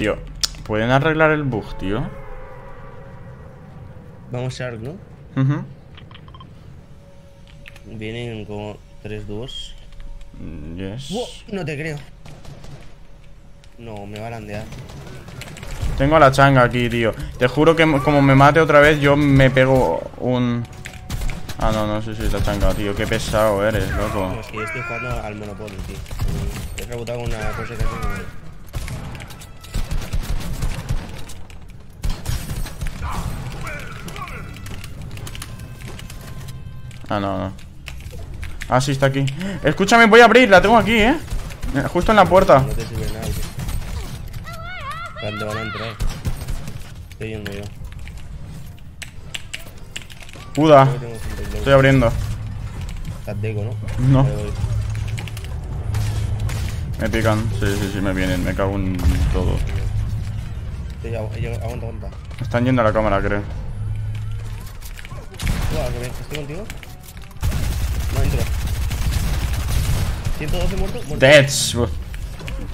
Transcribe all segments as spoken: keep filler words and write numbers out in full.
Tío, ¿pueden arreglar el bug, tío? Vamos a arreglarlo. Uh-huh. Vienen como tres dúos. Yes. ¡Wow! No te creo. No, me va a landear. Tengo a la changa aquí, tío. Te juro que como me mate otra vez, yo me pego un... Ah, no, no, sí, sí, la changa, tío. Qué pesado eres, loco. No, es que yo estoy jugando al Monopoly, tío. He rebotado una cosa que tengo. Ah, no, no. Ah, sí, está aquí. Escúchame, voy a abrir, la tengo aquí, eh. Justo en la puerta. No te sirve nada, tío. ¿Cuándo van a entrar? Estoy yendo yo. Puda. Estoy abriendo. Estás deco, ¿no? No. Me pican. Sí, sí, sí, me vienen. Me cago en todo. Aguanta, aguanta. Están yendo a la cámara, creo. ¿Estoy contigo? No entro. ciento doce muertos. Deads.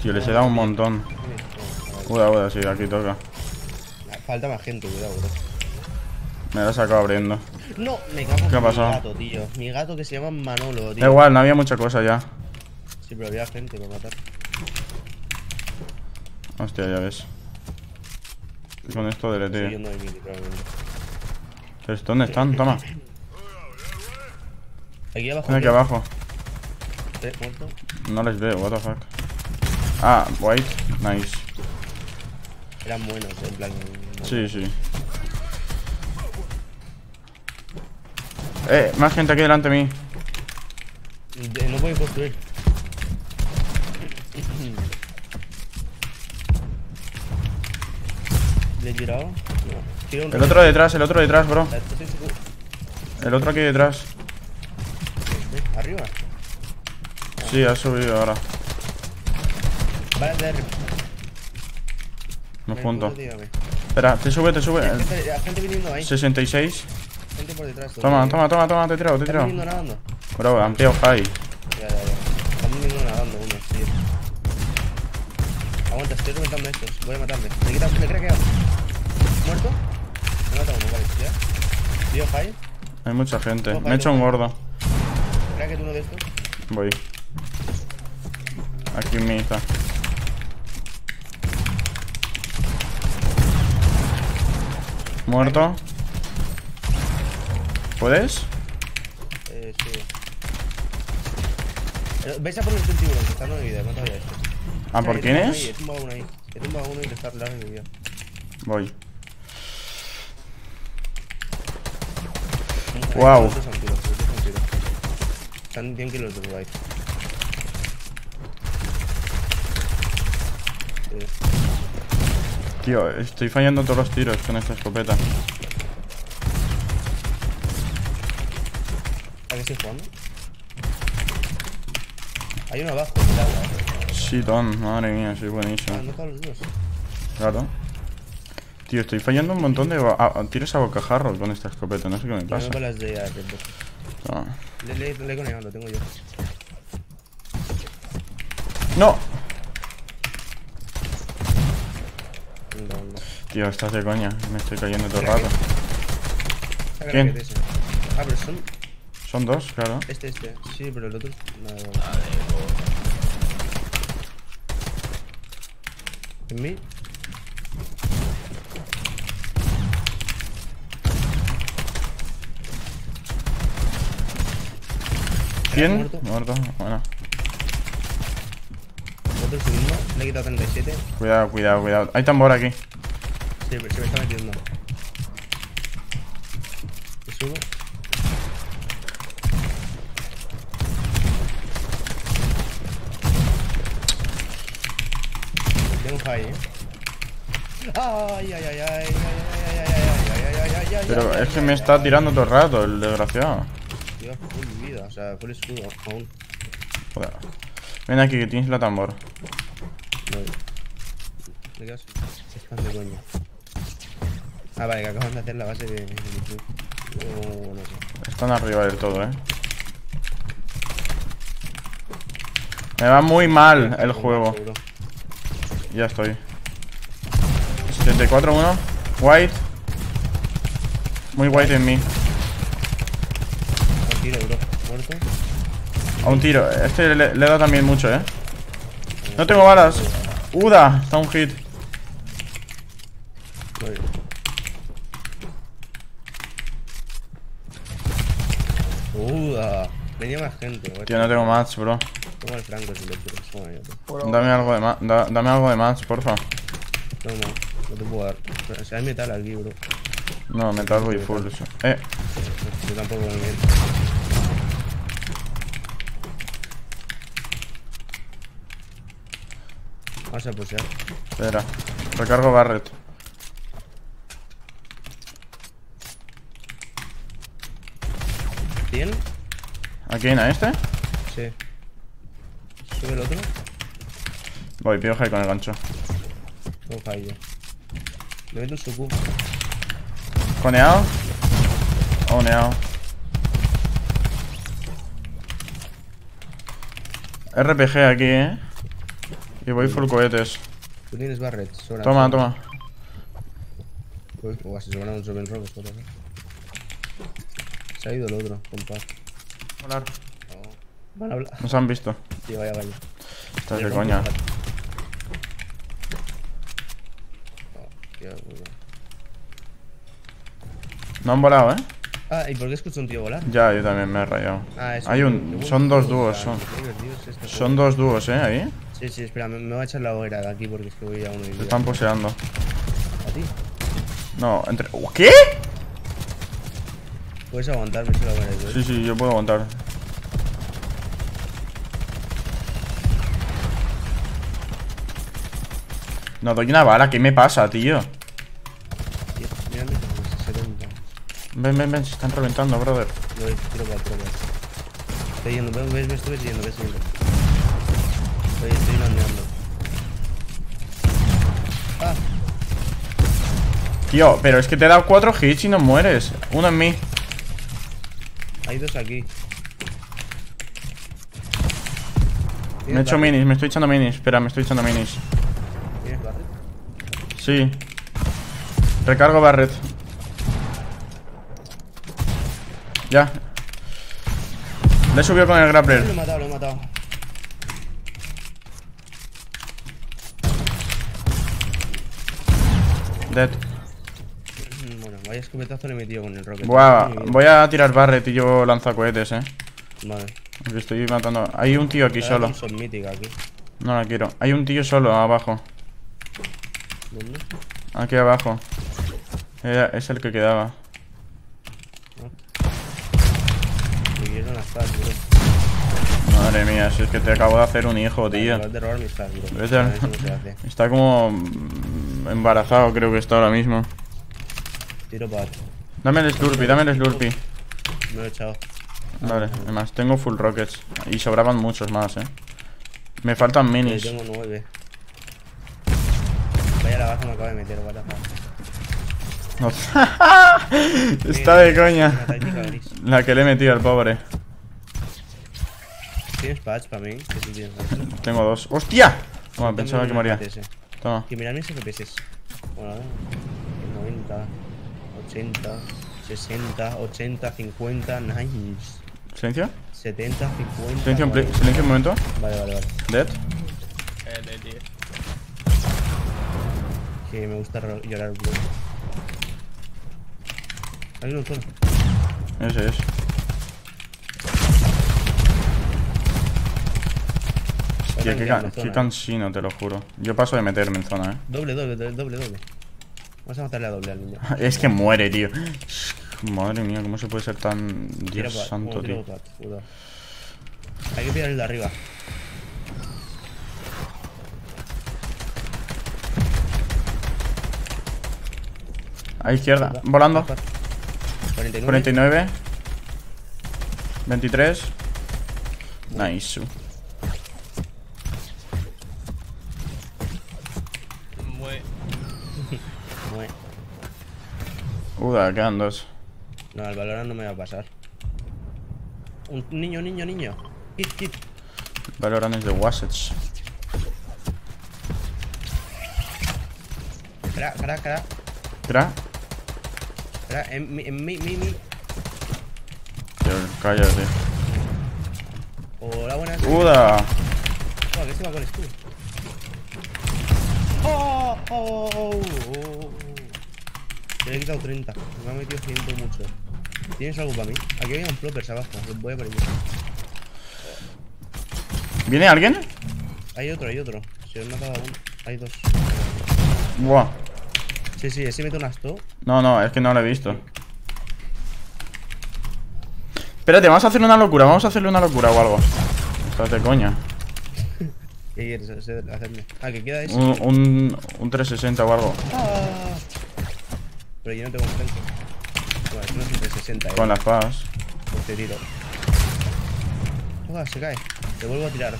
Tío, les he dado un montón. Puda, puda, sí, aquí toca. Falta más gente, cuidado, bro. Me la he sacado abriendo. No, me cago en mi gato, tío. Mi gato que se llama Manolo, tío. Da igual, no había mucha cosa ya. Sí, pero había gente para matar. Hostia, ya ves. Y con esto deleteo. Estoy de mili, pero ¿dónde están? Toma. Aquí abajo. Aquí abajo. No les veo, what the fuck. Ah, white, nice. Eran buenos, en plan. Sí, sí. Eh, más gente aquí delante de mí. No puedo construir. ¿Le he tirado? No. El otro detrás, el otro detrás, bro. El otro aquí detrás. ¿Arriba? Sí, ha subido ahora. Vale, de arriba. Nos junto. Espera, te sube, te sube. Gente viniendo ahí. sesenta y seis. Gente por detrás, toma, tío. Toma, toma, toma, te he tirado, te he tirado. ¿Están nadando? Bro, han pillado high. Ya, ya, ya. Están viniendo nadando unos, tío. Aguanta, estoy reventando estos. Voy a matarle. Me quita, me craquea. ¿Muerto? Me mata uno, vale, ya. Tío, high. Hay mucha gente. Me he hecho un gordo. ¿Craquea uno de estos? Voy. Aquí en mí está. Muerto. ¿Puedes? Eh, sí. ¿Veis a por el tiburón? Que está en mi vida, no todavía esto. ¿Ah, por quién es? He tumbado uno ahí. He tumbado uno y te está al lado de mi vida. Voy. Wow. Están bien que los derrubáis. Tío, estoy fallando todos los tiros con esta escopeta. ¿Estoy jugando? Hay uno abajo del agua. Sí, Tom, madre mía, soy buenísimo. Ah, no están los dos. Claro. Tío, estoy fallando un montón de ah, tiros a bocajarro con esta escopeta, no sé qué me pasa. Yo las de ah. Le, le, le he conectado, lo tengo yo. ¡No! No, no. Tío, estás de coña, me estoy cayendo todo el rato. ¿Quién? Ah, pero son... Son dos, claro. Este, este. Sí, pero el otro... No, no, no. ¿En mí? ¿Quién? Muerto. Muerto. Bueno. Otro segundo. Le he quitado treinta y siete. Cuidado, cuidado, cuidado. Hay tambor aquí. Sí, pero se me está metiendo. ¿Te subo? Ay, ay, ay, ay, ay, ay, ay, pero es que me está tirando todo el rato, el desgraciado. Dios, mi vida, o sea, por escudo, aún. Joder. Ven aquí que tienes la tambor. Vale. Están de coño. Ah, vale, que acaban de hacer la base de YouTube. Oh, no sé. Están arriba del todo, eh. Me va muy mal el juego. Ya estoy. setenta y cuatro uno. White. Muy white en mí. A un tiro, bro. Muerto. A un tiro. Este le, le da también mucho, eh. No tengo balas. Uda. Está un hit. Uda. Venía más gente, güey. Tío, no tengo match, bro. Toma el franco si lo quieres. Dame algo de match, da, dame algo de match, porfa. No, no, no te puedo dar. O sea, hay metal aquí, bro. No, metal voy full eso. Eh. Yo tampoco voy a ver. Vamos a pushear. Espera. Recargo Barret. ¿Tien? ¿A quién? ¿A este? Sí. ¿Sube el otro? Voy, pioja y con el gancho. No fallo. Le meto un sucu. ¿Coneado? Oneado. R P G aquí, eh. Y voy full cohetes. Tú tienes Barret, sobra. Toma, toma. Uy, uy, si se van a un Joven Rock, esto pasa. Se ha ido el otro, compadre. Volar. Van a hablar. Nos han visto. Tío, vaya, vaya. Estás de coña. No han volado, eh. Ah, ¿y por qué escucho un tío volar? Ya, yo también me he rayado. Ah, eso. Hay un... Son dos dúos, son. Son dos dúos, eh, ahí. Sí, sí, espera, me, me voy a echar la hoguera de aquí porque es que voy a uno y... Se están poseando. ¿A ti? No, entre... ¿Qué? Puedes aguantar, me echo la hoguera. Sí, sí, yo puedo aguantar. No doy una bala, ¿qué me pasa, tío? Ven, ven, ven, se están reventando, brother. No, tiro para atrás. Estoy yendo, ves, ves, ves, estoy yendo, ves, yendo. Estoy, estoy landeando. Ah. Tío, pero es que te he dado cuatro hits y no mueres. Uno en mí. Hay dos aquí. Me he hecho minis, me estoy echando minis. Espera, me estoy echando minis. ¿Tienes Barret? Sí. Recargo Barret. Ya. Le he subido con el grappler. Lo he matado, lo he matado. Dead. Bueno, vaya escopetazo le he metido con el rocket. Buah, voy a tirar Barret y yo lanzo cohetes, eh. Vale. Estoy matando. Hay un tío aquí solo. No la quiero. Hay un tío solo abajo. ¿Dónde? Aquí abajo. Era, es el que quedaba. Madre mía, si es que te acabo de hacer un hijo, tío. Está como embarazado, creo que está ahora mismo. Tiro para... Dame el Slurpee, dame el Slurpee. Me lo he echado. Vale, además tengo full rockets. Y sobraban muchos más, eh. Me faltan minis. Tengo nueve. Vaya la baja me acaba de meter, guarda. No. Está de coña. La que le he metido al pobre. ¿Tienes patch para mí? Tengo dos. ¡Hostia! Bueno, pensaba que moría. Toma. Que mirad mis F P S. Bueno, a ver. noventa, ochenta, sesenta, ochenta, cincuenta. Nice. ¿Silencio? setenta, cincuenta. Silencio, vale. Silencio un momento. Vale, vale, vale. Dead. Eh, dead, tío. Que me gusta llorar un poco. Hay uno solo. Ese es. Hostia, qué, can, qué cansino, te lo juro. Yo paso de meterme en zona, eh. Doble, doble, doble, doble. Vamos a matarle a doble al niño. Es que muere, tío. Madre mía, ¿cómo se puede ser tan... Dios tira, santo, tira, tío? Tira, hay que pillar el de arriba. A izquierda, tira, volando. Tira, tira. cuarenta y nueve, veintitrés. Nice. Mue. Mue. Uda, quedan dos. No, el Valorant no me va a pasar. Un niño, niño, niño. Hit, hit. Valorant es de Wasets. Espera, espera, espera. Espera. Espera, en mi, en mi, mi, mi. Cállate. Hola, buenas. ¡Uda! Joder, ¿qué se va con esto? ¡Oh! ¡Oh! ¡Oh! ¡Oh! Te le he quitado treinta. Me ha metido ciento mucho. ¿Tienes algo para mí? Aquí hay un ploppers abajo. Los voy a perder. ¿Viene alguien? Hay otro, hay otro. Se han matado a uno. Hay dos. Buah. Sí, sí, ese mete un asto. No, no, es que no lo he visto. Espérate, vamos a hacerle una locura, vamos a hacerle una locura o algo. Espérate, coña. ¿Qué quieres hacerme? Ah, que queda eso. Un, un, un trescientos sesenta o algo. Ah. Pero yo no tengo un tanque. Bueno, no es un trescientos sesenta. Con eh. las pavas. Pues te tiro. Uah, se cae. Te vuelvo a tirar.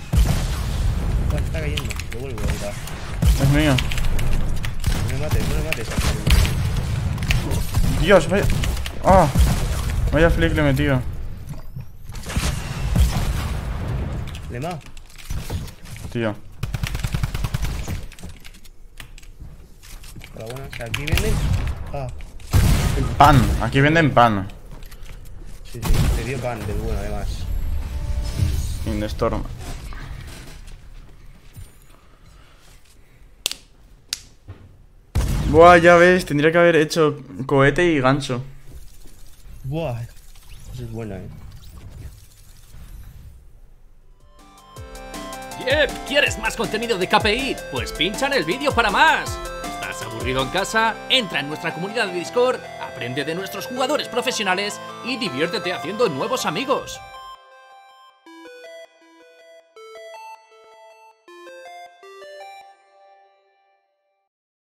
Uah, está cayendo. Te vuelvo a tirar. Es mío. No me mates, no me mates. Dios, vaya. Ah, vaya flick le he metido. Le ma. Tío. Hola, buenas. Aquí venden. Ah. Pan. Aquí venden pan. Sí, sí. Te dio pan de bueno, además. In the storm. Buah, ya ves. Tendría que haber hecho cohete y gancho. Buah. Eso es buena, eh. Yep, ¿quieres más contenido de K P I? Pues pincha en el vídeo para más. ¿Estás aburrido en casa? Entra en nuestra comunidad de Discord, aprende de nuestros jugadores profesionales y diviértete haciendo nuevos amigos.